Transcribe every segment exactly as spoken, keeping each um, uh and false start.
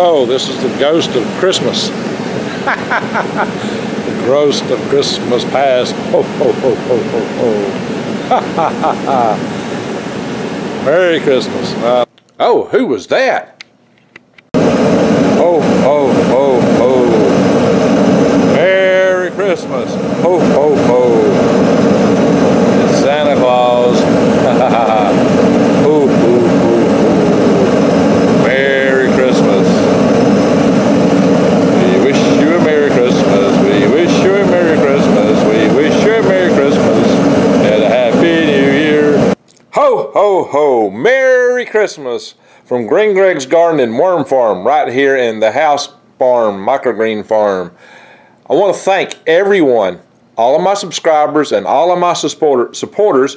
Oh, this is the ghost of Christmas. The ghost of Christmas past. Ho, ho, ho, ho, ho, ho. Ha, ha, ha, ha. Merry Christmas. Uh, oh, who was that? Oh, oh, oh, oh. Merry Christmas. Ho, ho, ho. It's Santa Claus. Ha, ha, ha, ha. Ho, ho, ho. Ho, ho, ho, Merry Christmas from Green Greg's Garden and Worm Farm right here in the house farm, microgreen farm. I want to thank everyone, all of my subscribers and all of my supporter, supporters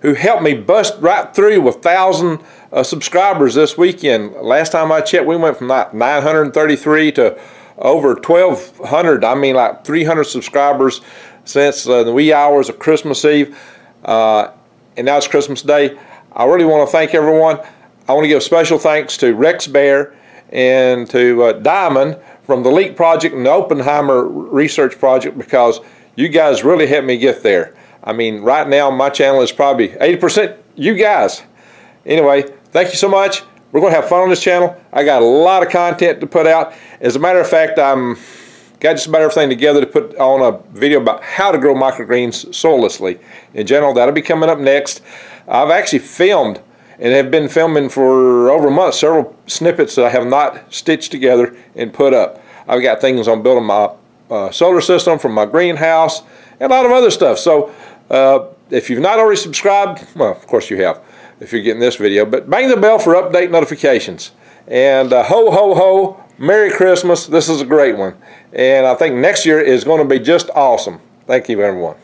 who helped me bust right through with one thousand uh, subscribers this weekend. Last time I checked, we went from like nine hundred thirty-three to over twelve hundred, I mean like three hundred subscribers since uh, the wee hours of Christmas Eve. Uh, And now it's Christmas Day. I really want to thank everyone. I want to give special thanks to Rex Bear and to uh, Diamond from the Leak Project and the Oppenheimer Research Project, because you guys really helped me get there. I mean, right now my channel is probably eighty percent you guys. Anyway, thank you so much. We're going to have fun on this channel. I got a lot of content to put out. As a matter of fact, I'm got just about everything together to put on a video about how to grow microgreens soillessly. In general, that'll be coming up next. I've actually filmed and have been filming for over a month several snippets that I have not stitched together and put up. I've got things on building my uh, solar system from my greenhouse and a lot of other stuff. So uh, if you've not already subscribed, well, of course you have if you're getting this video, but bang the bell for update notifications. And uh, ho, ho, ho. Merry Christmas. This is a great one. And I think next year is going to be just awesome. Thank you, everyone.